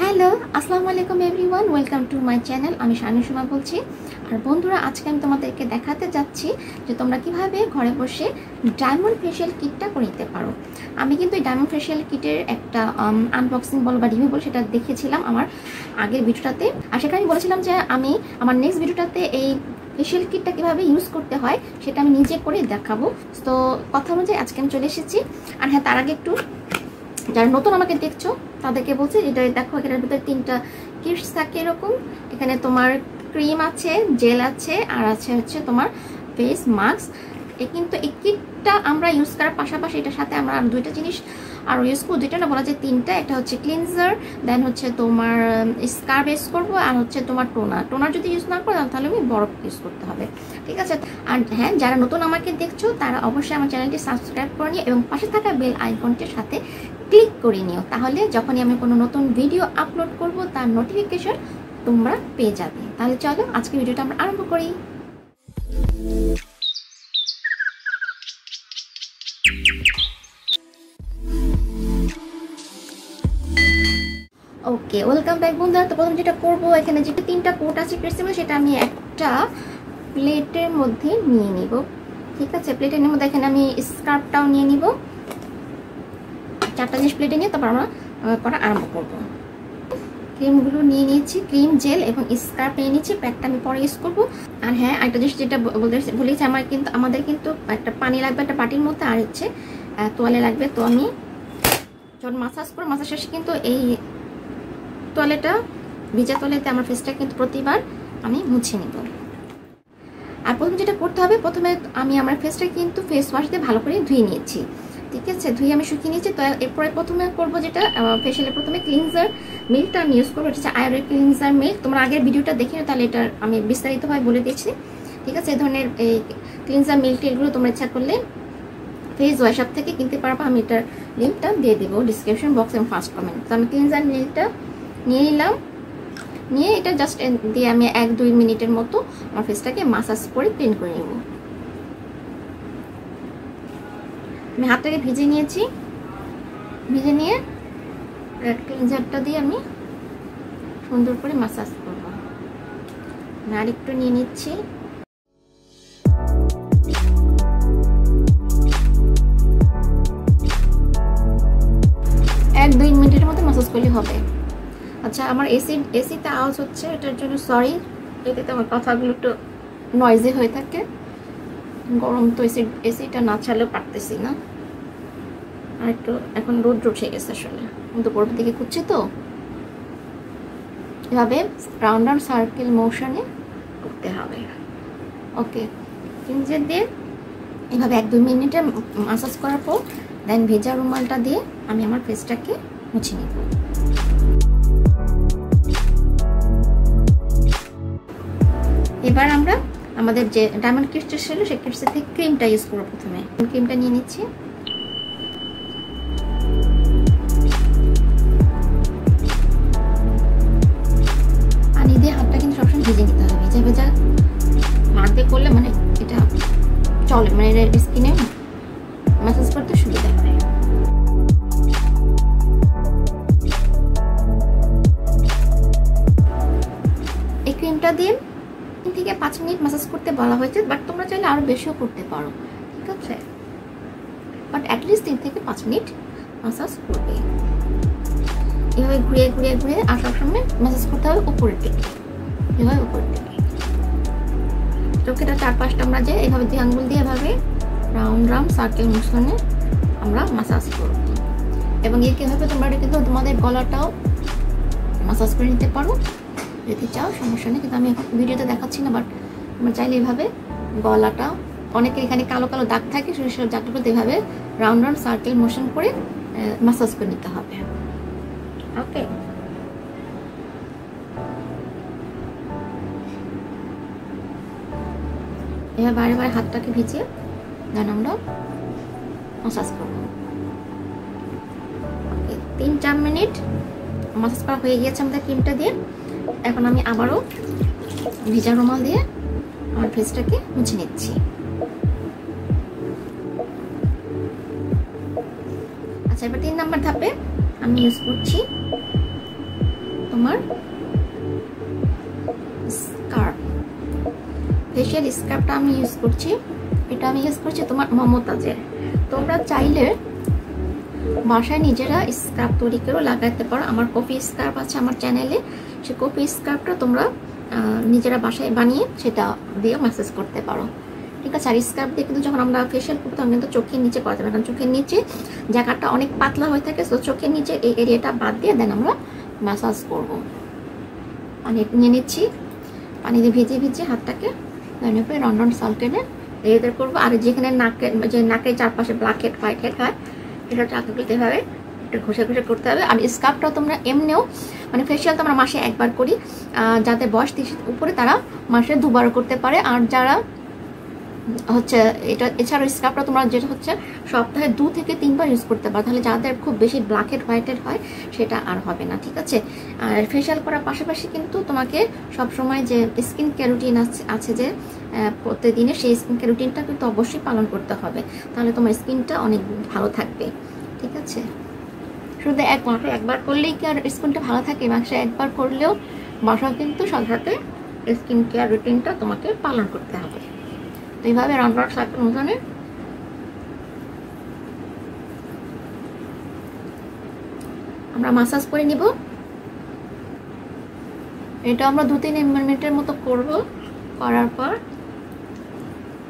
Hello আসসালামু আলাইকুম everyone, welcome to my channel. আমি শানি সুমা বলছি। আর বন্ধুরা, আজকে আমি তোমাদেরকে দেখাতে যাচ্ছি যে তোমরা কিভাবে ঘরে বসে ডায়মন্ড ফেশিয়াল কিটটা করে নিতে পারো। আমি কিন্তু এই ডায়মন্ড ফেশিয়াল কিটের একটা আনবক্সিং বল বা রিভিউ বল সেটা দেখেছিলাম আমার আগের ভিডিওটাতে। আর সেখানে আমি বলেছিলাম যে আমি আমার নেক্সট ভিডিওটাতে এই ফেশিয়াল কিটটা কীভাবে ইউজ করতে হয় সেটা আমি নিজে করে দেখাবো। তো কথা অনুযায়ী আজকে আমি চলে এসেছি। আর হ্যাঁ, তার আগে একটু যারা নতুন আমাকে দেখছো তাদেরকে বলছি, এটা দেখো এটার ভিতরে তিনটা কিটস থাকে এরকম। এখানে তোমার ক্রিম আছে, জেল আছে, আর আছে হচ্ছে তোমার ফেস মাস্ক। কিন্তু এই কিটটা আমরা ইউজ করার পাশাপাশি এটার সাথে আমরা দুইটা জিনিস আর ইউজ করবো, দুইটা না বলা যায় তিনটা। একটা হচ্ছে ক্লিনজার, দেন হচ্ছে তোমার স্কার্ব ইউজ করবো, আর হচ্ছে তোমার টোনার যদি ইউজ না করো তাহলে আমি বরফ ইউজ করতে হবে, ঠিক আছে। আর হ্যাঁ, যারা নতুন আমাকে দেখছো তারা অবশ্যই আমার চ্যানেলটি সাবস্ক্রাইব করে নিও এবং পাশে থাকা বেল আইকনটির সাথে ক্লিক করে নিও, তাহলে যখনই আমি কোনো নতুন ভিডিও আপলোড করব তার নোটিফিকেশন তোমরা পেয়ে যাবে। তাহলে চলো আজকে ভিডিওটা আমরা আরম্ভ করি। ওকে, ওয়েলকাম ব্যাক বন্ধুরা। তো প্রথম যেটা করবো, এখানে যেটা তিনটা কোট আছে ক্রিস্টেবল, সেটা আমি একটা প্লেটের মধ্যে নিয়ে নিব, ঠিক আছে। প্লেটের মধ্যে এখানে আমি স্কার্ফটাও নিয়ে নিব। চারটা জিনিস প্লেটে নিয়ে তারপর আমরা করা আরম্ভ করবো। ক্রিমগুলো নিয়ে নিয়েছি, ক্রিম, জেল এবং স্কার্ফ নিয়ে নিয়েছি। প্যাকটা আমি পরে ইউজ করবো। আর হ্যাঁ, একটা জিনিস যেটা বলেছি আমাদের কিন্তু একটা পানি লাগবে একটা বাটির মধ্যে, আর হচ্ছে তোয়ালে লাগবে। তো আমি যখন মাসাজ করবো, মাসাজ শেষে কিন্তু এই তোয়ালেটা, ভিজা তোয়ালেতে আমার ফেসটা কিন্তু প্রতিবার আমি মুছে নেব। আর প্রথমে যেটা করতে হবে, প্রথমে আমি আমার ফেসটা কিন্তু ফেস ওয়াশ দিয়ে ভালো করে ধুয়ে নিয়েছি, ঠিক আছে। ধুয়ে আমি শুকিয়ে নিয়েছি। তো এরপরে প্রথমে করবো যেটা, ফেশিয়ালে প্রথমে ক্লিনজার মিল্কটা আমি ইউজ করবো। এটা হচ্ছে আয়ুর্বেদ ক্লিনজার মিল্ক। তোমরা আগের ভিডিওটা দেখে নাও, তাহলে এটা আমি বিস্তারিতভাবে বলে দিচ্ছি, ঠিক আছে। এই ধরনের এই ক্লিনজার মিল্ক এগুলো তোমরা ইচ্ছা করলে ফেস ওয়াশআপ থেকে কিনতে পারবো। আমি এটার লিঙ্কটা দিয়ে দেবো ডিসক্রিপশন বক্স এবং ফার্স্ট কমেন্ট। তো আমি ক্লিনজার মিল্কটা নিয়ে নিলাম, নিয়ে এটা জাস্ট দিয়ে আমি 1-2 মিনিটের মতো আমার ফেসটাকে মাসাজ করে ক্লিন করে নেব। আমি হাতটাকে ভিজে নিয়েছি, ভিজে নিয়ে ক্লিনজারটা দিয়ে আমি সুন্দর করে মাসাজ করব। আর একটু নিয়ে নিচ্ছি। এক দুই মিনিটের মতো মাসাজ করলে হবে। আচ্ছা, আমার এসিতে আওয়াজ হচ্ছে, এটার জন্য সরি যদি তোমার কথাগুলো একটু নয়েজি হয়ে থাকে। গরম তো এসিটা না ছাড়লেও পারতেছি না। আর একটু এখন রোদ উঠে গেছে, আসলে দুপুরের দিকে খুঁজছি। তো এভাবে রাউন্ড রাউন্ড সার্কেল মোশনে করতে হবে। ওকে, ক্লিনজার দিয়ে এভাবে 1-2 মিনিটে মাসাজ করার পর দেন ভেজা রুমালটা দিয়ে আমি আমার ফেসটাকে মুছে নেব। এবার আমরা আমাদের যে ডায়মন্ড কিটটা ছিল সেই কিটস থেকে ক্রিমটা ইউজ করব। প্রথমে ক্রিমটা নিয়ে নিচ্ছি। পানি দিয়ে হাতটা কিন্তু সবসময় ভিজে নিতে হবে। ভেজা মারতে করলে মানে এটা চলে, মানে স্কিনে ম্যাসাজ করতে সুবিধা হয়। এই ক্রিমটা দিয়ে 3 থেকে 5 মিনিট ম্যাসাজ করতে বলা হয়েছে, বাট তোমরা চাইলে আরও বেশিও করতে পারো, ঠিক আছে। বাট অ্যাটলিস্ট 3 থেকে 5 মিনিট ম্যাসাজ করবে। এভাবে ঘুরিয়ে ঘুরিয়ে ঘুরিয়ে আসার সময় ম্যাসাজ করতে হবে উপরের দিকে, এভাবে উপরের দিকে। চোখেটা চারপাশটা আমরা যে এভাবে 2 আঙ্গুল দিয়ে এভাবে রাউন্ড রাউন্ড সার্কেল মোশনে আমরা ম্যাসাজ করব। এবং এর কীভাবে তোমরা কিন্তু তোমাদের গলাটাও ম্যাসাজ করে নিতে পারো যদি চাও, সমস্যা নেই। কিন্তু আমি ভিডিওতে দেখাচ্ছি না, বাট আমরা চাইলে এভাবে গলাটা, অনেকের এখানে কালো কালো দাগ থাকে, সেসব দাগগুলো এভাবে রাউন্ড রাউন্ড সার্কেল মোশন করে ম্যাসাজ করে নিতে হবে। ওকে, এবার বারে বারে হাতটাকে ভিজিয়ে দেন আমরা ম্যাসাজ করবো। 3-4 মিনিট ম্যাসাজ করা হয়ে গিয়েছে আমাদের ক্রিমটা দিয়ে। এখন আমি আবারও ভিজা রুমাল দিয়ে আমার ফেসটাকে মুছে নিচ্ছি। আচ্ছা, এবার 3 নাম্বার ধাপে আমি ইউজ করছি আমার স্কার্ফ, ফেশিয়াল স্কার্ফটা আমি ইউজ করছি। এটা আমি ইউজ করছি তোমার মমতাজের। তোমরা চাইলে বাসায় নিজেরা স্কার্ফ তৈরি করে লাগাতে পারো। আমার কফি স্কার্ফ আছে আমার চ্যানেলে, সে কফি স্কার্ফটা তোমরা নিজেরা বাসায় বানিয়ে সেটা দিয়ে ম্যাসেজ করতে পারো। ঠিক আছে, আর স্কার্ফ দিয়ে কিন্তু যখন আমরা ফেশিয়াল করতাম কিন্তু চোখের নিচে করা যাবে, কারণ চোখের নিচে জায়গাটা অনেক পাতলা হয়ে থাকে। সো চোখের নিচে এই এরিয়াটা বাদ দিয়ে দেন আমরা ম্যাসাজ করব। পানি নিয়ে নিচ্ছি, পানি দিয়ে ভিজিয়ে ভিজিয়ে হাতটাকে রন্ডন সালকেনে এদের করবো। আর যেখানে নাকের চারপাশে ব্ল্যাক হেড হোয়াইট হেড হয় এটা চাকগুলিতে এভাবে একটু ঘষে ঘষে করতে হবে। আর স্কার্ফটা তোমরা এমনিও মানে ফেশিয়াল তো আমরা মাসে একবার করি, যাদের বয়স 30 উপরে তারা মাসে দুবারও করতে পারে। আর যারা হচ্ছে এটা এছাড়াও স্কার্ফটা তোমরা যেটা হচ্ছে সপ্তাহে 2 থেকে 3 বার ইউজ করতে পারো, তাহলে যাদের খুব বেশি ব্ল্যাক হেড হোয়াইট হেড হয় সেটা আর হবে না। ঠিক আছে, আর ফেশিয়াল করার পাশাপাশি কিন্তু তোমাকে সবসময় যে স্কিন কেয়ার রুটিন আছে যে প্রতিদিনে, সেই স্কিন কেয়ার রুটিনটা কিন্তু অবশ্যই পালন করতে হবে, তাহলে তোমার স্কিনটা অনেক ভালো থাকবে। ঠিক আছে, শুধু মাসে একবার করলেই কি আর স্কিনটা ভালো থাকে? মাসে একবার করলেও বাসা কিন্তু সাধারণত স্কিন কেয়ার রুটিনটা তোমাকে পালন করতে হবে। তো এইভাবে রাউন্ড রাউন্ড সার্কেল মতনে আমরা ম্যাসাজ করে নিব। এটা আমরা 2-3 মিনিটের মতো করব, করার পর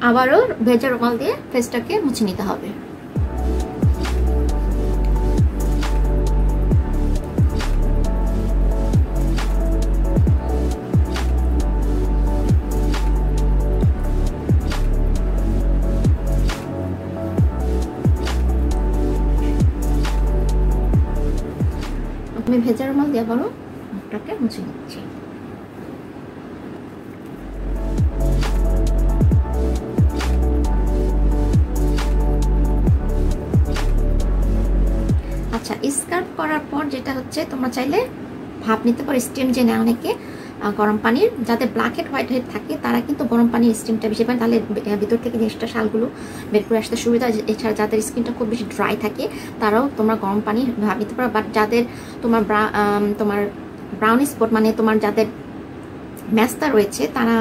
আবারও ভেজা রুমাল দিয়ে ফেসটাকে মুছে নিতে হবে। আমি ভেজা রুমাল দিয়ে আবারও মুখটাকে মুছে নিচ্ছি। আচ্ছা, স্কার্ফ করার পর যেটা হচ্ছে তোমরা চাইলে ভাপ নিতে পারো, স্টিম যে নেয় অনেকে গরম পানির। যাদের ব্ল্যাক হেড হোয়াইট হেড থাকে তারা কিন্তু গরম পানির স্টিমটা বেশি পান, তাহলে ভিতর থেকে জিনিসটা শালগুলো বের করে আসতে সুবিধা। এছাড়া যাদের স্কিনটা খুব বেশি ড্রাই থাকে তারাও তোমরা গরম পানি ভাপ নিতে পারো। বাট যাদের তোমার ব্রাউন স্পট মানে তোমার যাদের ম্যাস্তা রয়েছে তারা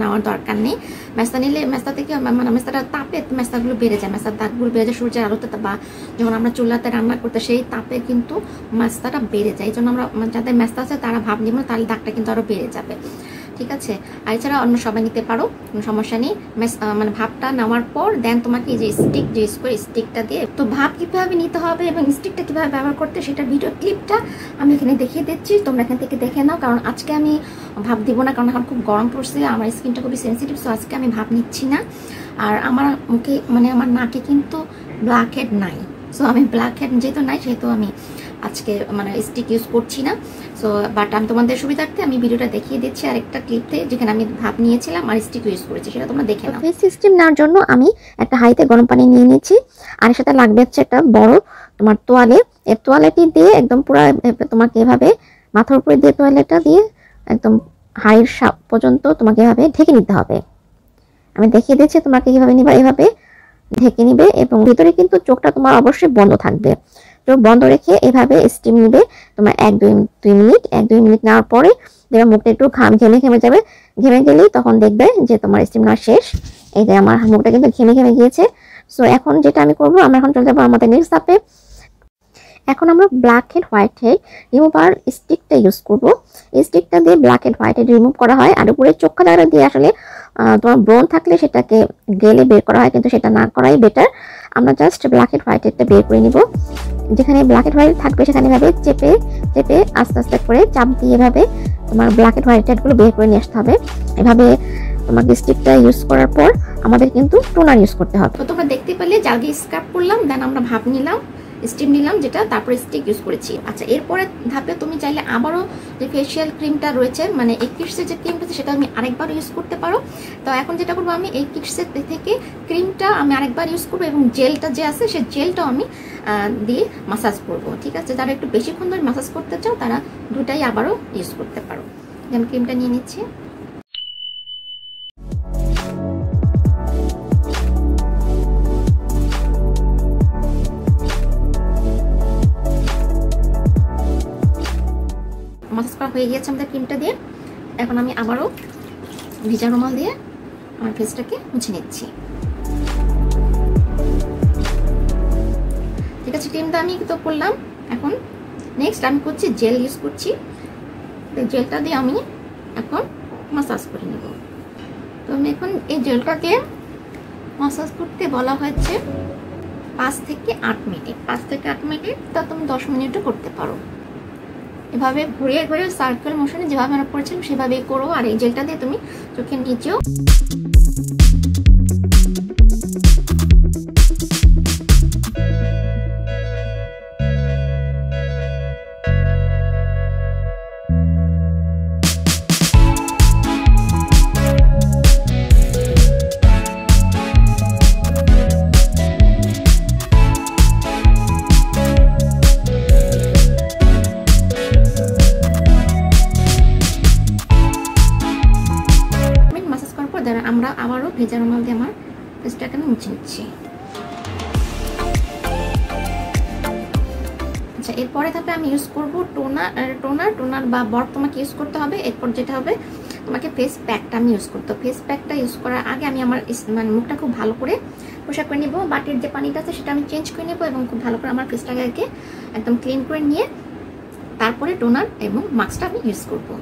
নেওয়ার দরকার নেই। ম্যাস্তা নিলে ম্যাস্তা থেকে মানে ম্যাস্তাটা তাপে ম্যাস্তাগুলো বেড়ে যায়, ম্যাস্তার দাগগুলো বেড়ে যায় সূর্যের আলোতে, বা যখন আমরা চুলাতে রান্না করতে সেই তাপে কিন্তু ম্যাস্তাটা বেড়ে যায়। এই জন্য আমরা যাদের ম্যাস্তা আছে তারা ভাব নিব, তাহলে দাগটা কিন্তু আরও বেড়ে যাবে। ঠিক আছে, আর এছাড়া অন্য সবাই নিতে পারো, কোনো সমস্যা নেই। মানে ভাবটা নেওয়ার পর দেন তোমাকে যে স্টিক যে স্কোয়ার স্টিকটা দিয়ে তো ভাব কীভাবে নিতে হবে এবং স্টিকটা কীভাবে ব্যবহার করতে সেটা ভিডিও ক্লিপটা আমি এখানে দেখিয়ে দিচ্ছি, তোমরা এখান থেকে দেখে নাও। কারণ আজকে আমি ভাব দিব না, কারণ এখন খুব গরম পড়ছে, আমার স্কিনটা খুবই সেন্সিটিভ, সো আজকে আমি ভাব নিচ্ছি না। আর আমার মুখে মানে আমার নাকে কিন্তু ব্ল্যাক হেড নাই, সো আমি ব্ল্যাক হেড যেহেতু নাই সেহেতু আমি আজকে মানে স্টিক ইউজ করছি না। সো বাট আমি তোমাদের সুবিধার্থে আমি ভিডিওটা দেখিয়ে দিচ্ছি আরেকটা ক্লিপতে, যেখানে আমি ভাব নিয়েছিলাম আর স্টিক ইউজ করেছি, সেটা তোমরা দেখে নাও। ফেস সিস্টেম নেওয়ার জন্য আমি একটা হাঁড়িতে গরম পানি নিয়ে নিয়েছি, আর সাথে লাগবে হচ্ছে একটা বড় তোমার তোয়ালে। এই তোয়ালেটি দিয়ে একদম পুরো তোমাকে এভাবে মাথার উপরে দিয়ে তোয়ালেটা দিয়ে একদম হাঁড়ির পর্যন্ত তোমাকে এভাবে ঢেকে নিতে হবে। আমি দেখিয়ে দিচ্ছি তোমাকে কীভাবে নিবা, এভাবে ঢেকে নিবে এবং ভিতরে কিন্তু চোখটা তোমার অবশ্যই বন্ধ থাকবে। চোখ বন্ধ রেখে এভাবে স্টিম নিবে তোমার 1-2 মিনিট। 1-2 মিনিট নেওয়ার পরে দেখবে মুখটা একটু ঘেমে যাবে, ঘেমে গেলেই তখন দেখবে যে তোমার স্টিম নেওয়া শেষ। এই যে আমার মুখটা কিন্তু ঘেমে গিয়েছে। সো এখন যেটা আমি করবো, আমরা এখন চলে যাবো আমাদের নেক্সট ধাপে। এখন আমরা blackhead whitehead remover স্টিকটা ইউজ করবো। এই স্টিকটা দিয়ে blackhead whitehead remove করা হয়, আর উপরে চোখা দাগটা দিয়ে আসলে তোমার ব্রণ থাকলে সেটাকে গেলে বের করা হয়, কিন্তু সেটা না করাই বেটার। আমরা জাস্ট ব্ল্যাক হেড হোয়াইট হেডটা বের করে নিব। যেখানে ব্ল্যাক হেড হোয়াইট থাকবে সেখানে এভাবে চেপে চেপে আস্তে আস্তে করে চাপ দিয়ে এভাবে তোমার ব্ল্যাক হেড হোয়াইট হেডগুলো বের করে নিয়ে আসতে হবে। এভাবে তোমাকে স্টিকটা ইউজ করার পর আমাদের কিন্তু টোনার ইউজ করতে হবে। তো তোমরা দেখতে পেলে জাগে স্ক্রাব করলাম, দেন আমরা ভাব নিলাম, স্টিম নিলাম, যেটা তারপরে স্টিক ইউজ করেছি। আচ্ছা, এরপরে ধাপে তুমি চাইলে আবারও যে ফেশিয়াল ক্রিমটা রয়েছে মানে এই কিটসের যে ক্রিমটা আছে সেটা তুমি আরেকবার ইউজ করতে পারো। তো এখন যেটা করবো, আমি এই কিটসের থেকে ক্রিমটা আমি আরেকবার ইউজ করবো এবং জেলটা যে আছে সেই জেলটাও আমি দিয়ে ম্যাসাজ করবো। ঠিক আছে, যারা একটু বেশিক্ষণ ধরে ম্যাসাজ করতে চাও তারা দুটাই আবারও ইউজ করতে পারো। যেমন ক্রিমটা নিয়ে নিচ্ছি, মাসাজ করা হয়ে গিয়েছে আমাদের ক্রিমটা দিয়ে। এখন আমি আবারও ভিজা রুমাল দিয়ে আমার ফেসটাকে মুছে নিচ্ছি। ঠিক আছে, ক্রিমটা আমি তো করলাম। এখন নেক্সট আমি করছি জেল ইউজ করছি, জেলটা দিয়ে আমি এখন মাসাজ করে নেব। তো আমি এখন এই জেলটাকে মাসাজ করতে বলা হয়েছে 5 থেকে 8 মিনিট, 5 থেকে 8 মিনিট, তা তুমি 10 মিনিটও করতে পারো। এভাবে ঘুরিয়ে ঘুরিয়ে সার্কেল মোশনে যেভাবে আমরা করেছিলাম সেভাবেই করো। আর এই জেলটা দিয়ে তুমি চোখের নিচেও আমরা আবারও ভেজা রুমাল দিয়ে আমার পেস্টটাকে মুছে নিচ্ছি। আচ্ছা, এরপরে তারপরে আমি ইউজ করবো টোনার বা বর্ক তোমাকে ইউজ করতে হবে। এরপর যেটা হবে তোমাকে ফেস প্যাকটা আমি ইউজ করতে হবে। ফেস প্যাকটা ইউজ করার আগে আমি আমার মানে মুখটা খুব ভালো করে পরিষ্কার করে নেবো। বাটির যে পানিটা আছে সেটা আমি চেঞ্জ করে নেবো এবং খুব ভালো করে আমার ফেসটাকে একদম ক্লিন করে নিয়ে তারপরে টোনার এবং মাস্কটা আমি ইউজ করবো।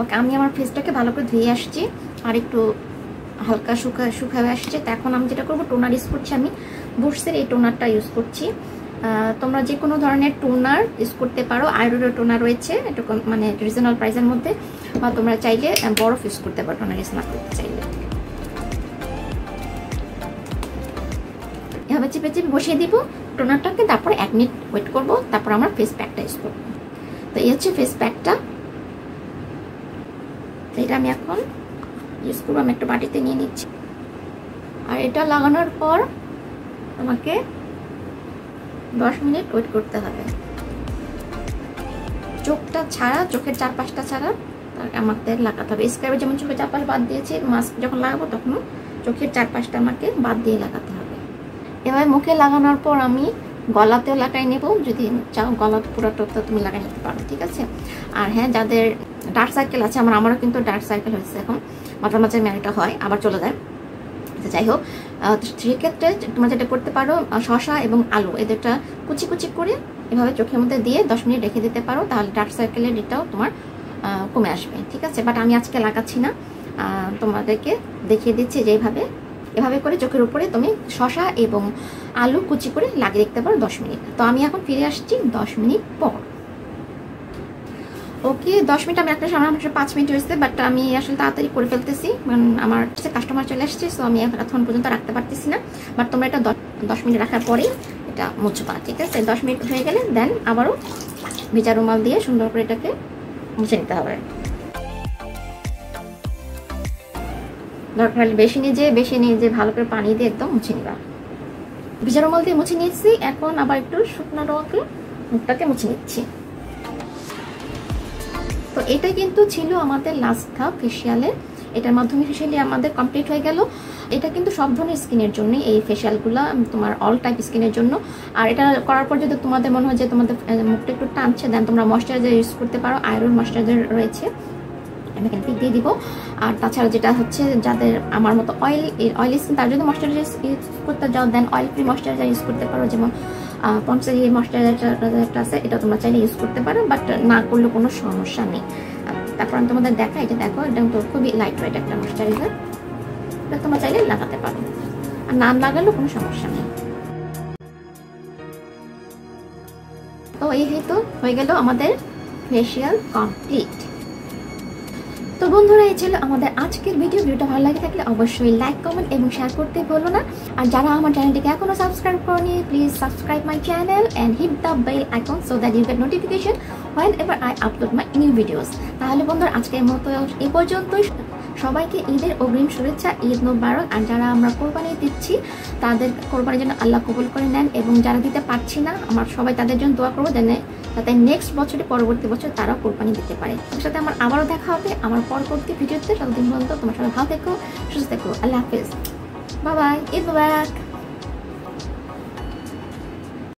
ওকে, আমি আমার ফেসটাকে ভালো করে ধুয়ে আসছি, আর একটু হালকা শুকায় আসছে। তো এখন আমি যেটা করবো, টোনার ইউজ করছি। আমি বুশসের এই টোনারটা ইউজ করছি। তোমরা যে কোনো ধরনের টোনার ইউজ করতে পারো। আয়রোর টোনার রয়েছে এটা মানে রিজনেবল প্রাইসের মধ্যে, বা তোমরা চাইলে বরফ ইউজ করতে পারো টোনার ইউজ না করতে চাইলে। এভাবে চেপে চেপে বসিয়ে দিব টোনারটাকে, তারপরে 1 মিনিট ওয়েট করবো, তারপর আমার ফেস প্যাকটা ইউজ করবো। তো এই হচ্ছে ফেস প্যাকটা, এটা আমি এখন ইউজ করবো। আমি একটা বাটিতে নিয়ে নিচ্ছি। আর এটা লাগানোর পর আমাকে 10 মিনিট ওয়েট করতে হবে। চোখটা ছাড়া, চোখের চারপাশটা ছাড়া আমাদের লাগাতে হবে। স্ক্রাবে যেমন চোখের চারপাশ বাদ দিয়েছি, মাস্ক যখন লাগাবো তখন চোখের চারপাশটা আমাকে বাদ দিয়ে লাগাতে হবে। এবার মুখে লাগানোর পর আমি গলাতেও লাগাই নেব। যদি চাও গলা পুরোটা তুমি লাগাই নিতে পারো, ঠিক আছে। আর হ্যাঁ, যাদের ডার্ক সার্কেল আছে, আমারও কিন্তু ডার্ক সার্কেল হয়েছে, এখন মাঝে মাঝে মেয়েটা হয় আবার চলে যায়। তো যাই হোক, সেক্ষেত্রে তোমরা যেটা করতে পারো, শসা এবং আলু এদেরটা কুচি কুচি করে এভাবে চোখের মধ্যে দিয়ে 10 মিনিট রেখে দিতে পারো, তাহলে ডার্ক সার্কেলের এটাও তোমার কমে আসবে, ঠিক আছে। বাট আমি আজকে লাগাচ্ছি না, তোমাদেরকে দেখিয়ে দিচ্ছি যে এভাবে করে চোখের উপরে তুমি শসা এবং আলু কুচি করে লাগিয়ে দেখতে পারো 10 মিনিট। তো আমি এখন ফিরে আসছি 10 মিনিট পর। ওকে, 10 মিনিট আমি একটা সামনে আমার 5 মিনিট হয়েছে, বাট আমি আসলে তাড়াতাড়ি করে ফেলতেছি, কারণ আমার কাস্টমার চলে আসছে। সো আমি এখন পর্যন্ত রাখতে পারতেছি না, বাট তোমরা এটা 10 মিনিট রাখার পরেই এটা মুছবা, ঠিক আছে। 10 মিনিট হয়ে গেলে দেন আবারও ভিজা রুমাল দিয়ে সুন্দর করে এটাকে মুছে নিতে হবে। দরকার হলে বেশি নিয়ে যে ভালো করে পানি দিয়ে একদম মুছে নিবা। ভিজা রুমাল দিয়ে মুছে নিয়েছি, এখন আবার একটু শুকনো রঙে মুখটাকে মুছে নিচ্ছি। তো এটা কিন্তু ছিল আমাদের লাস্ট ধাপ ফেসিয়ালের। এটার মাধ্যমে ফেসিয়ালি আমাদের কমপ্লিট হয়ে গেল। এটা কিন্তু সব ধরনের স্কিনের জন্যই এই ফেসিয়ালগুলো, তোমার অল টাইপ স্কিনের জন্য। আর এটা করার পর যদি তোমাদের মনে হয় যে তোমাদের মুখটা একটু টানছে, দেন তোমরা ময়শ্চারাইজার ইউজ করতে পারো। আয়রন ময়শ্চারাইজার রয়েছে, আমি এখানে পিক দিয়ে দিব। আর তাছাড়া যেটা হচ্ছে, যাদের আমার মতো অয়েলি স্কিন, তার যদি ময়শ্চারাইজার ইউজ করতে যাও then oil free moisturiser use করতে পারো। যেমন পন্সের এই ময়শ্চারাইজারটা আছে, এটা তোমরা চাইলে ইউজ করতে পারো, বাট না করলে কোনো সমস্যা নেই। তারপর আমি তোমাদের দেখা, এটা দেখো, এটা তো খুবই লাইট ওয়েট একটা ময়শ্চারাইজার, এটা তোমরা চাইলে লাগাতে পারো, আর না লাগালেও কোনো সমস্যা নেই। তো এই হেতু হয়ে গেল আমাদের ফেসিয়াল কমপ্লিট। তো বন্ধুরা, এই ছিল আমাদের আজকের ভিডিও। ভিডিওটা ভালো লাগে থাকলে অবশ্যই লাইক, কমেন্ট এবং শেয়ার করতে ভুলো না। আর যারা আমার চ্যানেলটিকে এখনও সাবস্ক্রাইব করনি, please subscribe my channel and hit the bell icon so that you get notification whenever I upload my new videos. তাহলে বন্ধুরা, আজকের মতো এ পর্যন্তই। সবাইকে ঈদের অগ্রিম শুভেচ্ছা, ঈদ মোবারক। আর যারা আমরা কোরবানি দিচ্ছি, তাদের কোরবানির জন্য আল্লাহ কবুল করে নেন, এবং যারা দিতে পারছি না, আমরা সবাই তাদের জন্য দোয়া করবো যেন তাতে নেক্সট বছরে পরবর্তী বছর তারাও কোরবানি দিতে পারে। তার সাথে আমার আবারও দেখা হবে আমার পরবর্তী ভিডিওতে। সবদিন পর্যন্ত তোমার সবাই ভালো থেকো, সুস্থ থেকো। আল্লাহ হাফেজ, বাই বাই, ঈদ মোবারক।